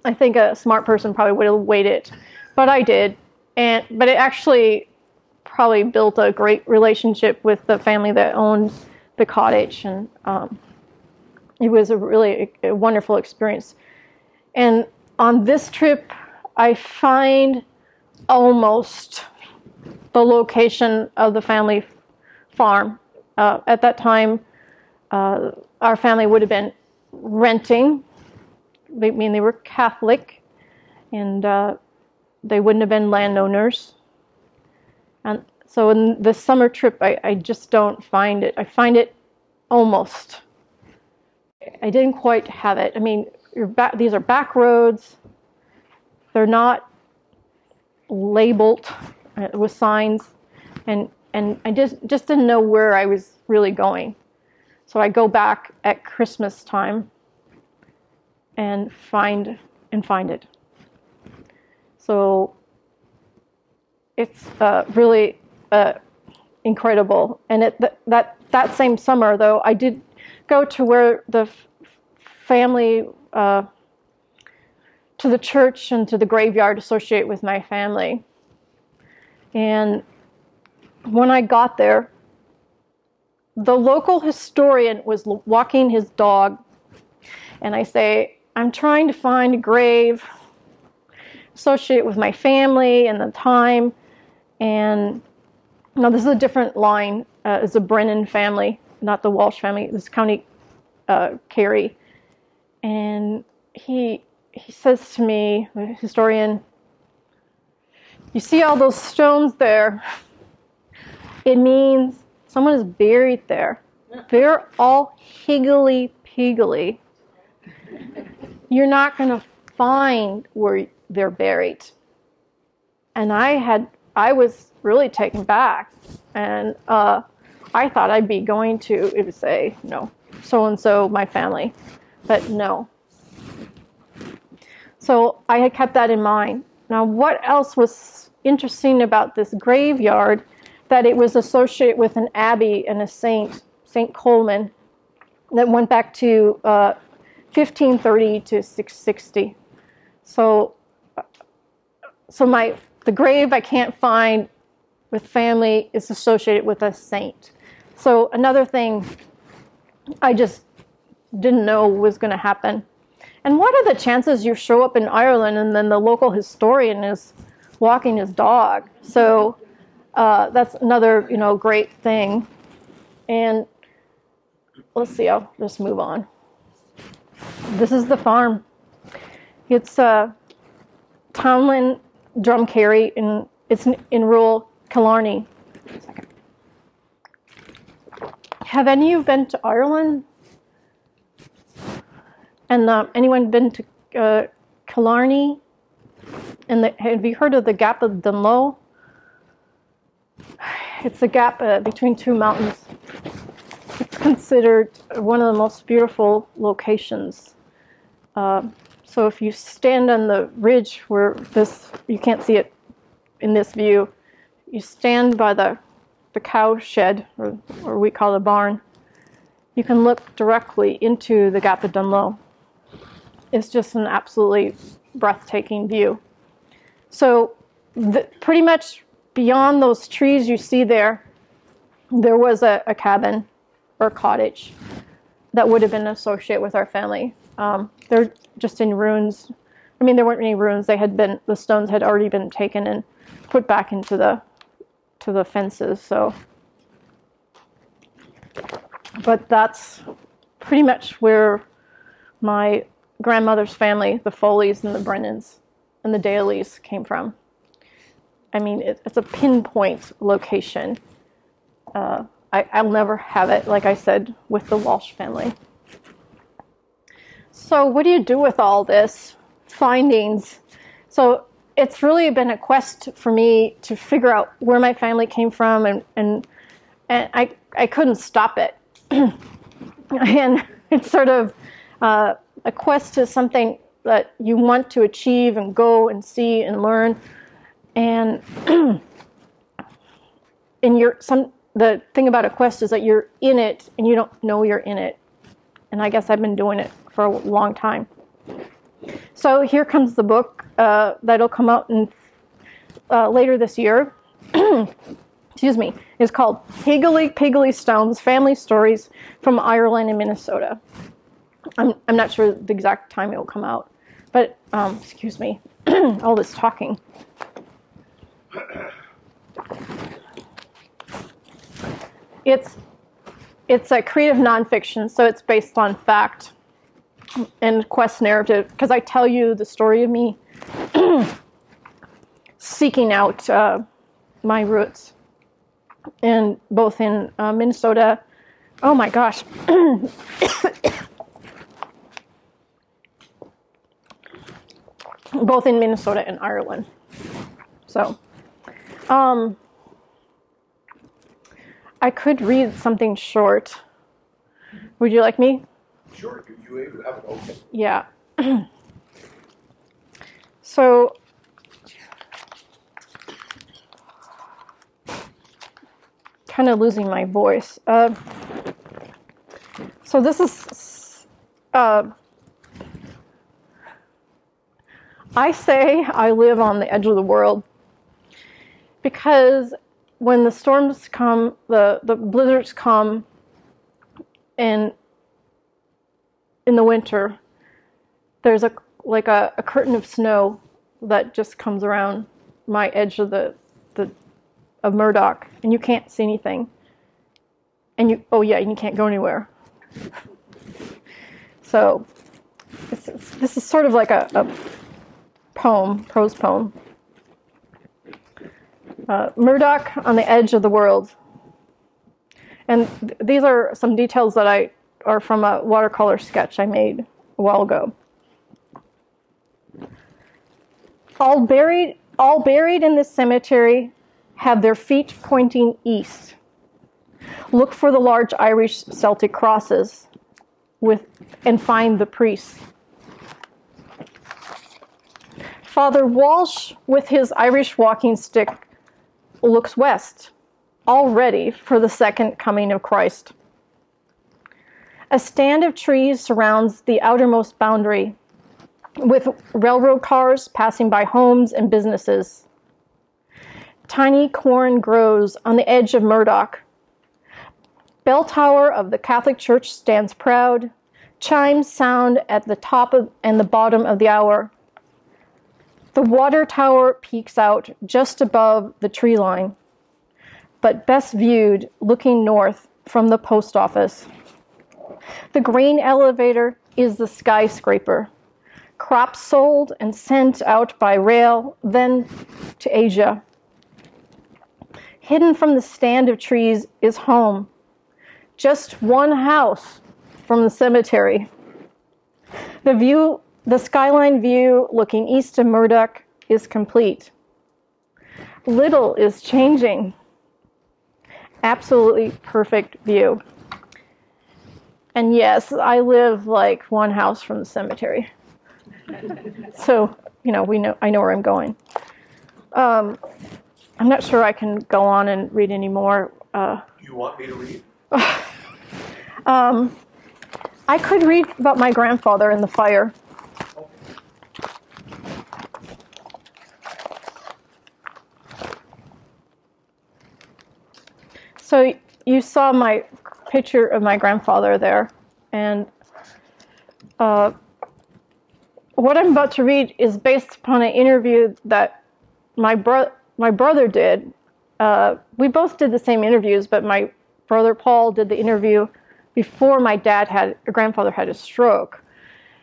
I think a smart person probably would have waited, but I did. But it actually probably built a great relationship with the family that owned the cottage, and it was a really a wonderful experience. And on this trip, I find almost the location of the family farm. At that time, our family would have been renting. I mean, they were Catholic, and they wouldn't have been landowners. And so in the summer trip, I just don't find it. I find it almost. I didn't quite have it. I mean, these are back roads. They're not labeled with signs, and I just didn't know where I was really going. So I go back at Christmas time and find it. So it's really incredible. And that same summer, though, I did go to where the family. To the church and to the graveyard associated with my family. And when I got there, the local historian was walking his dog. And I say, I'm trying to find a grave associated with my family and the time. And now this is a different line. It's a Brennan family, not the Walsh family. This is County Kerry. And he says to me, the historian, you see all those stones there? It means someone is buried there. They're all higgly-piggly. You're not going to find where they're buried. And I was really taken back. And I thought I'd be going to, it would say, you know, so-and-so, my family. But no. So I had kept that in mind. Now, what else was interesting about this graveyard? That it was associated with an abbey and a saint, St. Coleman, that went back to 1530 to 660. So the grave I can't find with family is associated with a saint. So another thing I just didn't know was going to happen. And what are the chances you show up in Ireland and then the local historian is walking his dog? So that's another, you know, great thing. And let's see, I'll just move on. This is the farm. It's Townland, Drumcarry, and it's in rural Killarney. Have any of you been to Ireland? And anyone been to Killarney? And have you heard of the Gap of Dunloe? It's a gap between two mountains. It's considered one of the most beautiful locations. So if you stand on the ridge where this, you can't see it in this view, you stand by the cow shed, or we call it a barn, you can look directly into the Gap of Dunloe. It's just an absolutely breathtaking view. So pretty much beyond those trees you see there, there was a cabin or cottage that would have been associated with our family. They're just in ruins. I mean, there weren't any ruins. They had been, the stones had already been taken and put back into the fences. So, but that's pretty much where my grandmother's family, the Foleys and the Brennans and the Daleys, came from. I mean, it's a pinpoint location. I'll never have it, like I said, with the Walsh family. So what do you do with all this findings? So it's really been a quest for me to figure out where my family came from, and I couldn't stop it. And it's sort of a quest to something that you want to achieve and go and see and learn. And the thing about a quest is that you're in it and you don't know you're in it. And I guess I've been doing it for a long time. So here comes the book that'll come out in, later this year. Excuse me. It's called Higgly Stones, Family Stories from Ireland and Minnesota. I'm not sure the exact time it will come out, but excuse me, all this talking. It's a creative nonfiction, so it's based on fact and quest narrative, because I tell you the story of me seeking out my roots, and both in Minnesota. Oh my gosh. Both in Minnesota and Ireland. So, I could read something short. Would you like me? Sure, if you able to have it open. Yeah. So, kind of losing my voice. So this is... I say I live on the edge of the world, because when the storms come, the blizzards come, and in the winter, there's a curtain of snow that just comes around my edge of the Murdock, and you can't see anything. And you can't go anywhere. So this is sort of like a poem, prose poem. Murdock on the edge of the world. And these are some details that are from a watercolor sketch I made a while ago. All buried in this cemetery have their feet pointing east. Look for the large Irish Celtic crosses and find the priests. Father Walsh, with his Irish walking stick, looks west, all ready for the second coming of Christ. A stand of trees surrounds the outermost boundary, with railroad cars passing by homes and businesses. Tiny corn grows on the edge of Murdock. Bell tower of the Catholic Church stands proud. Chimes sound at the top and the bottom of the hour. The water tower peaks out just above the tree line, but best viewed looking north from the post office. The grain elevator is the skyscraper. Crops sold and sent out by rail, then to Asia. Hidden from the stand of trees is home. Just one house from the cemetery. The skyline view looking east of Murdock is complete. Little is changing. Absolutely perfect view. And yes, I live like one house from the cemetery. So, I know where I'm going. I'm not sure I can go on and read any more. You want me to read? I could read about my grandfather and the fire. So you saw my picture of my grandfather there, and what I'm about to read is based upon an interview that my brother did. We both did the same interviews, but my brother Paul did the interview before my grandfather had a stroke,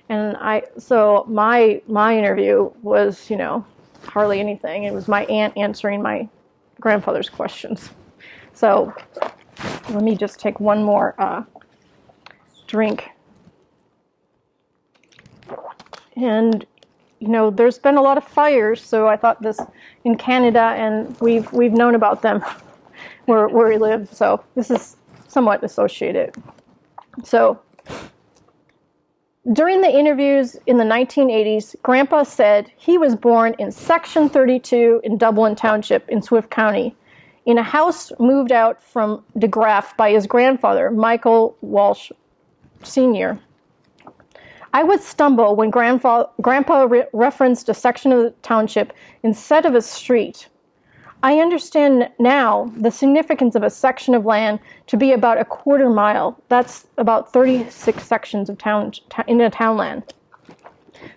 and so my interview was, you know, hardly anything. It was my aunt answering my grandfather's questions. So let me just take one more drink. And you know, there's been a lot of fires, so I thought this in Canada, and we've known about them where we live. So this is somewhat associated. So during the interviews in the 1980s, Grandpa said he was born in Section 32 in Dublin Township in Swift County, in a house moved out from DeGraff by his grandfather, Michael Walsh Sr. I would stumble when Grandpa referenced a section of the township instead of a street. I understand now the significance of a section of land to be about a quarter mile. That's about 36 sections of town in a townland.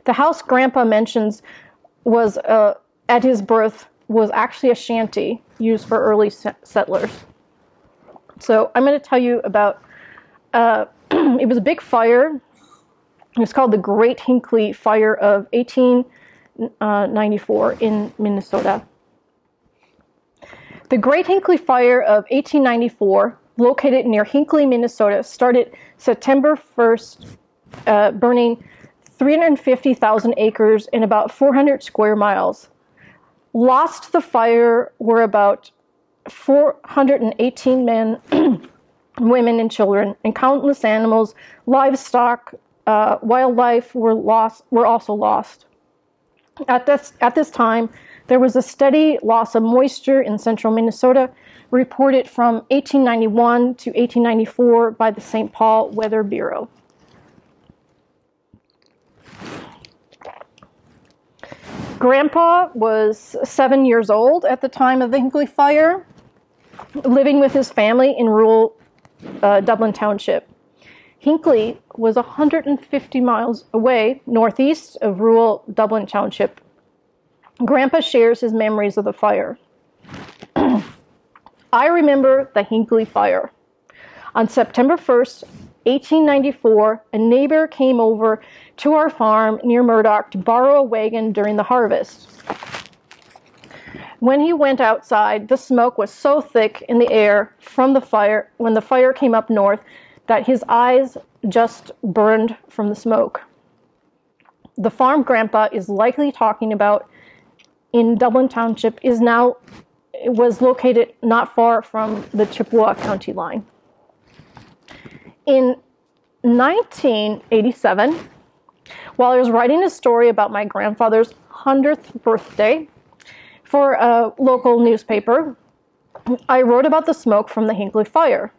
The house Grandpa mentions was at his birth was actually a shanty used for early settlers. So I'm going to tell you about, it was a big fire. It was called the Great Hinckley Fire of 1894 in Minnesota. The Great Hinckley Fire of 1894, located near Hinckley, Minnesota, started September 1st, burning 350,000 acres and about 400 square miles. Lost to the fire were about 418 men, women, and children, and countless animals, livestock, wildlife were also lost. At this time, there was a steady loss of moisture in central Minnesota, reported from 1891 to 1894 by the St. Paul Weather Bureau. Grandpa was 7 years old at the time of the Hinckley Fire, living with his family in rural Dublin Township. Hinckley was 150 miles away northeast of rural Dublin Township. Grandpa shares his memories of the fire. I remember the Hinckley Fire. On September 1st, 1894, a neighbor came over to our farm near Murdock to borrow a wagon during the harvest. When he went outside, the smoke was so thick in the air from the fire when the fire came up north that his eyes just burned from the smoke. The farm Grandpa is likely talking about in Dublin Township was located not far from the Chippewa County line. In 1987, while I was writing a story about my grandfather's 100th birthday for a local newspaper, I wrote about the smoke from the Hinckley Fire.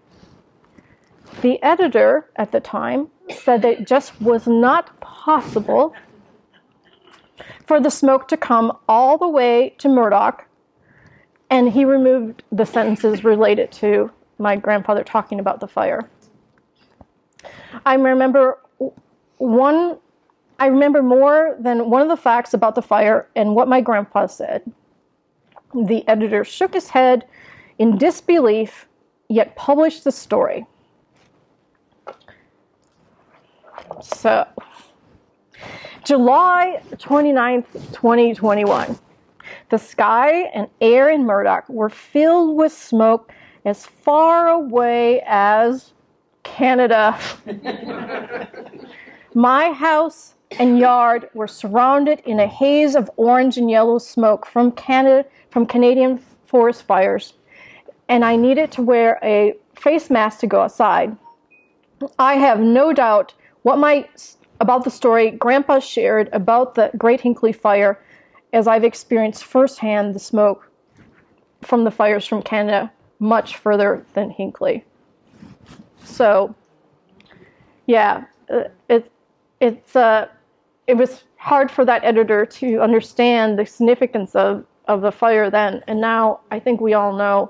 The editor at the time said that it just was not possible for the smoke to come all the way to Murdock, and he removed the sentences related to my grandfather talking about the fire. I remember more than one of the facts about the fire and what my grandpa said. The editor shook his head in disbelief, yet published the story. So, July 29th, 2021. The sky and air in Murdock were filled with smoke as far away as Canada. My house and yard were surrounded in a haze of orange and yellow smoke from Canadian forest fires, and I needed to wear a face mask to go outside. I have no doubt about the story Grandpa shared about the Great Hinckley Fire, as I've experienced firsthand the smoke from the fires from Canada much further than Hinckley. So, yeah, it was hard for that editor to understand the significance of the fire then, and now I think we all know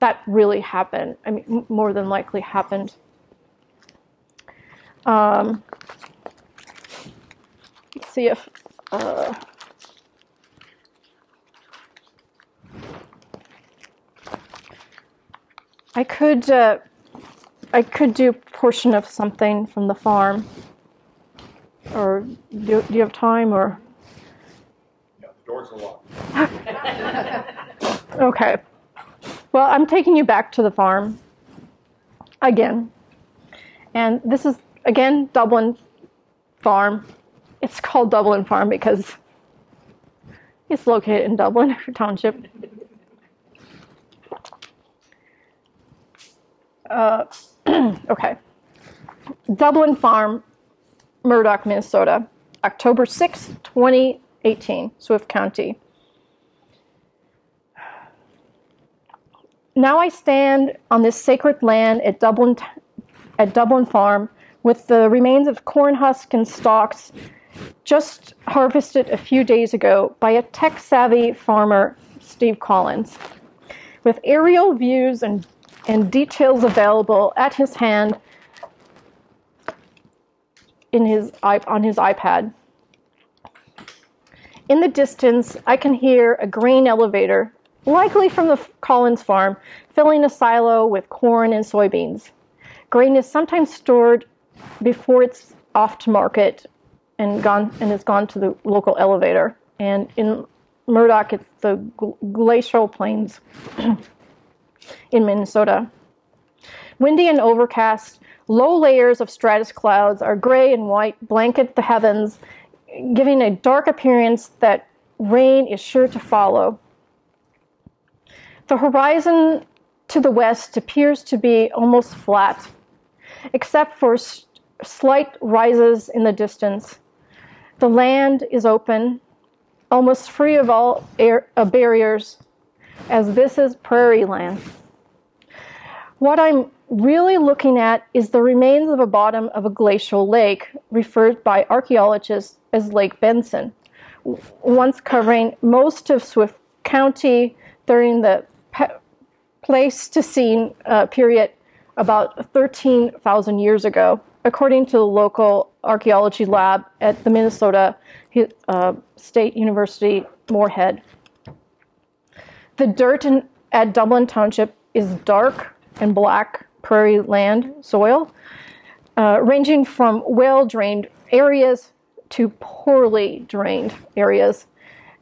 that really happened. I mean, more than likely happened. Let's see if... I could do a portion of something from the farm. Or do you have time? Or yeah, the doors are locked. Okay. Well, I'm taking you back to the farm again, and this is again Dublin Farm. It's called Dublin Farm because it's located in Dublin Township. Okay. Dublin Farm, Murdock, Minnesota, October 6, 2018, Swift County. Now I stand on this sacred land at Dublin Farm with the remains of corn husk and stalks just harvested a few days ago by a tech-savvy farmer, Steve Collins, with aerial views and details available at his hand on his iPad. In the distance, I can hear a grain elevator, likely from the Collins farm, filling a silo with corn and soybeans. Grain is sometimes stored before it's off to market and is gone to the local elevator. And in Murdock, it's the glacial plains. In Minnesota, windy and overcast, low layers of stratus clouds are gray and white, blanket the heavens, giving a dark appearance that rain is sure to follow. The horizon to the west appears to be almost flat, except for slight rises in the distance. The land is open, almost free of all barriers, as this is prairie land. What I'm really looking at is the remains of the bottom of a glacial lake, referred by archaeologists as Lake Benson, once covering most of Swift County during the Pleistocene period about 13,000 years ago, according to the local archaeology lab at the Minnesota State University, Moorhead. The dirt at Dublin Township is dark and black prairie land soil, ranging from well-drained areas to poorly drained areas,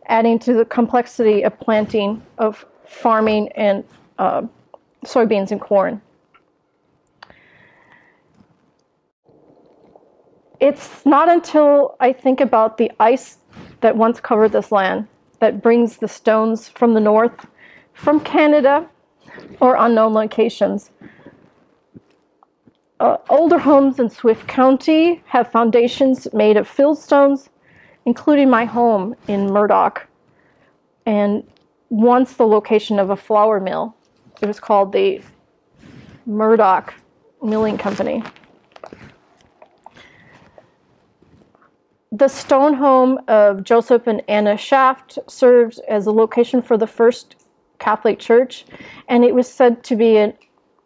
adding to the complexity of planting, of farming, and soybeans and corn. It's not until I think about the ice that once covered this land that brings the stones from the north, from Canada, or unknown locations. Older homes in Swift County have foundations made of fieldstones, including my home in Murdock, and once the location of a flour mill. It was called the Murdock Milling Company. The stone home of Joseph and Anna Shaft served as a location for the first Catholic church, and it was said to be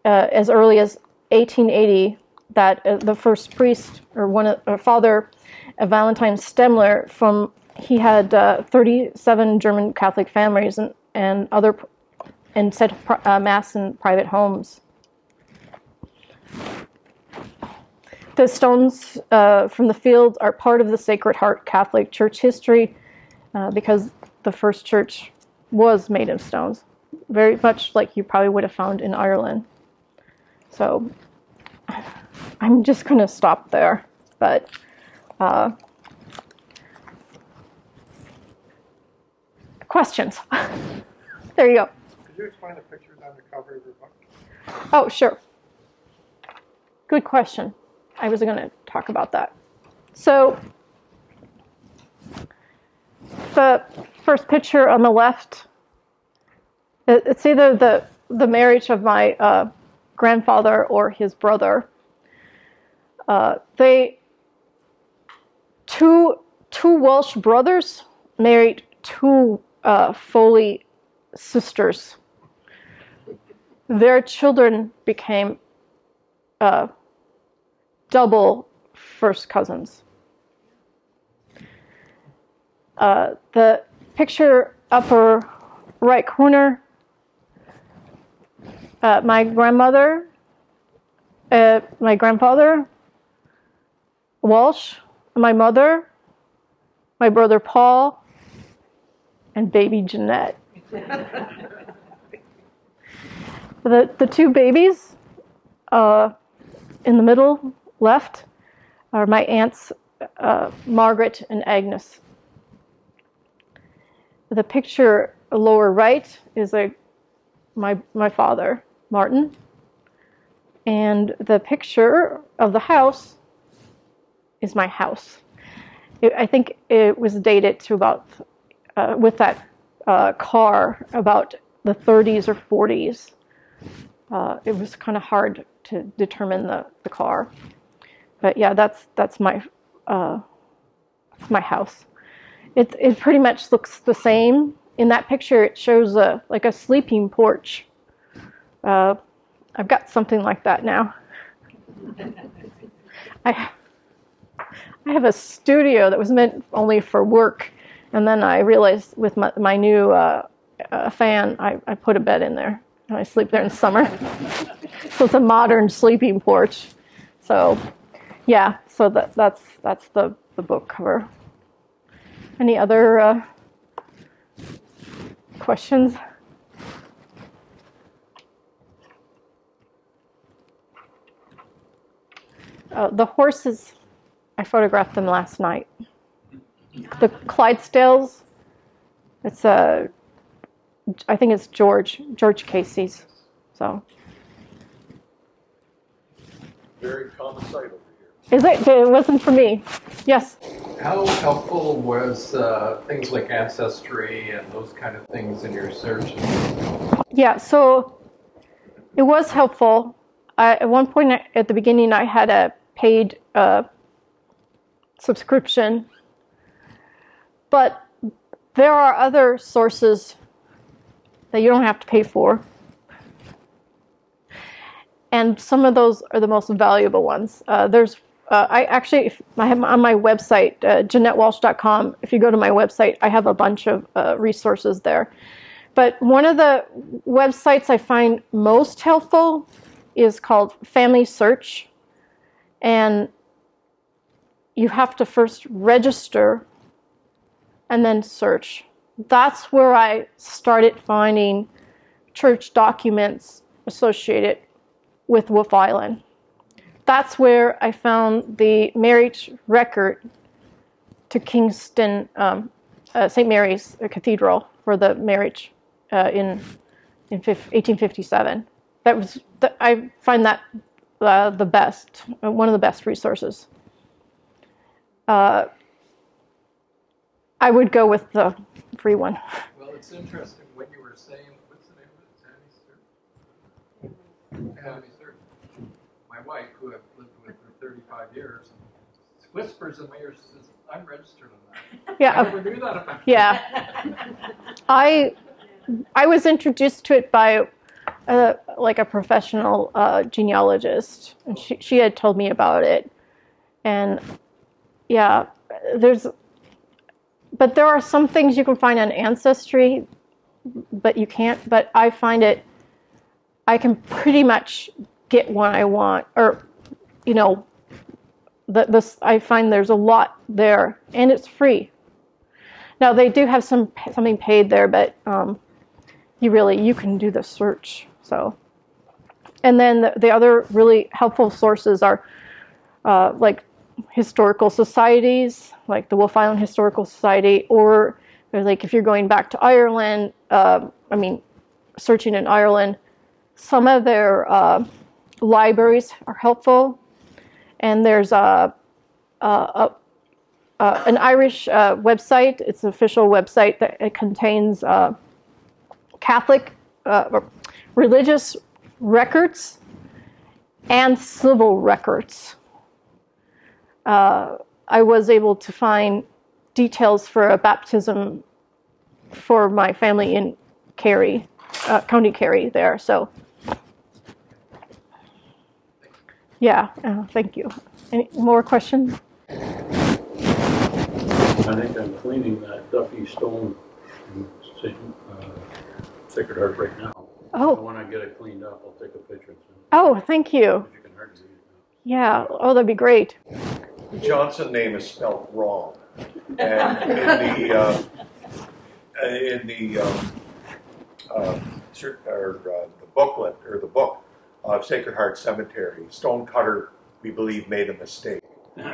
as early as 1880 that the first priest, or Father Valentine Stemler, he had 37 German Catholic families and said mass in private homes. The stones from the fields are part of the Sacred Heart Catholic Church history because the first church was made of stones, very much like you probably would have found in Ireland. So I'm just going to stop there, but questions? There you go. Could you explain the pictures on the cover of your book? Oh, sure. Good question. I was going to talk about that. So the first picture on the left, it's either the marriage of my grandfather or his brother. Two Walsh brothers married two Foley sisters. their children became double first cousins. The picture upper right corner, my grandmother, my grandfather, Walsh, my mother, my brother Paul, and baby Jeanette. The two babies in the middle left are my aunts, Margaret and Agnes. The picture lower right is my father, Martin. And the picture of the house is my house. I think it was dated to about, with that car, about the 30s or 40s. It was kind of hard to determine the car. But yeah, that's my house. It pretty much looks the same. In that picture, it shows like a sleeping porch. I've got something like that now. I have a studio that was meant only for work, and then I realized with my new fan, I put a bed in there, and I sleep there in summer. So it's a modern sleeping porch. So yeah, so that's the book cover. Any other questions? The horses, I photographed them last night. The Clydesdales, it's I think it's George Casey's. So very common sight over here. Is it? It wasn't for me. Yes. How helpful was things like ancestry and those kind of things in your search? Yeah, so it was helpful. At one point at the beginning, I had a paid subscription, but there are other sources that you don't have to pay for, and some of those are the most valuable ones. I have on my website, JeanetteWalsh.com. If you go to my website, I have a bunch of resources there. But one of the websites I find most helpful is called Family Search. And you have to first register and then search. That's where I started finding church documents associated with Wolfe Island. That's where I found the marriage record to Kingston, St. Mary's Cathedral, for the marriage in 1857. I find that the best, one of the best resources. I would go with the free one. Well, it's interesting when you were saying, what's the name of it? Agnes. My wife, who I've lived with for 35 years, whispers in my ears, says, "I'm registered on that." Yeah, I never knew that about I was introduced to it by like a professional genealogist, and she had told me about it, and yeah, but there are some things you can find on Ancestry, but you can't. But I find it, I can pretty much get one I want, or, you know, I find there's a lot there, and it's free. Now they do have something paid there, but you can do the search. So, and then the other really helpful sources are like historical societies, like the Wolfe Island Historical Society, or like if you're going back to Ireland, searching in Ireland, some of their libraries are helpful, and there's an Irish website. It's an official website that it contains Catholic religious records and civil records. I was able to find details for a baptism for my family in Kerry, County Kerry there. So Yeah, thank you. Any more questions? I think I'm cleaning that Duffy stone in Sacred Heart right now. Oh. So when I get it cleaned up, I'll take a picture. Oh, thank you. If you can hardly read it. Yeah, oh, that'd be great. The Johnson name is spelled wrong. And in the booklet, or the book of Sacred Heart Cemetery, Stonecutter, we believe, made a mistake.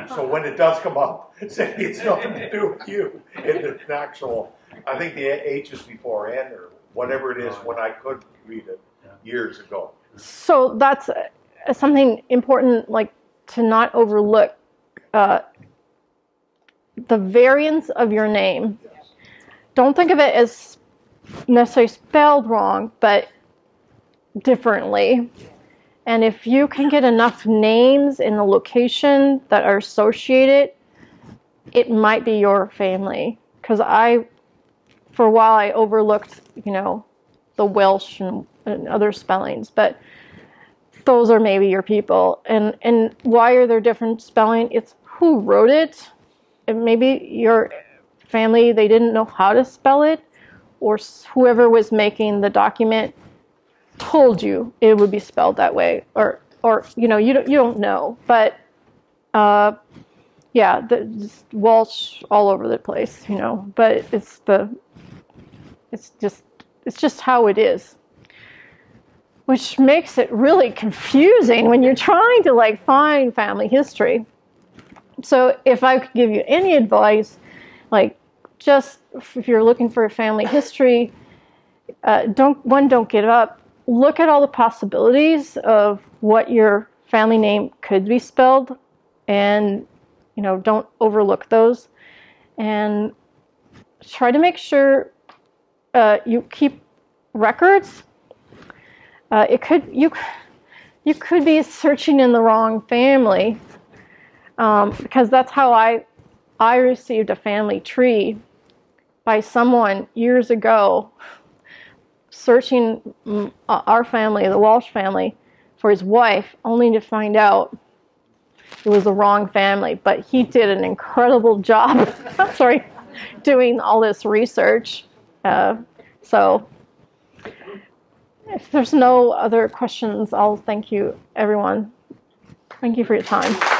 So when it does come up, it's nothing to do with you. It's an actual, I think the H is before N or whatever it is when I could read it years ago. So that's something important, like, to not overlook. The variance of your name. Yes. Don't think of it as necessarily spelled wrong, but differently. And if you can get enough names in the location that are associated, it might be your family. Because for a while, I overlooked, you know, the Welsh and other spellings, but those are maybe your people. And why are there different spelling? It's who wrote it. And maybe your family, they didn't know how to spell it, or whoever was making the document told you it would be spelled that way, or you know, you don't know. But yeah, just Walsh all over the place, you know. But it's just how it is, which makes it really confusing when you're trying to, like, find family history. So if I could give you any advice, like, just if you're looking for a family history, don't give up. Look at all the possibilities of what your family name could be spelled, and, you know, don't overlook those. And try to make sure you keep records. You could be searching in the wrong family. Because that's how I received a family tree by someone years ago, searching our family, the Walsh family, for his wife, only to find out it was the wrong family. But he did an incredible job, sorry, doing all this research. So if there's no other questions, I'll thank you, everyone. Thank you for your time.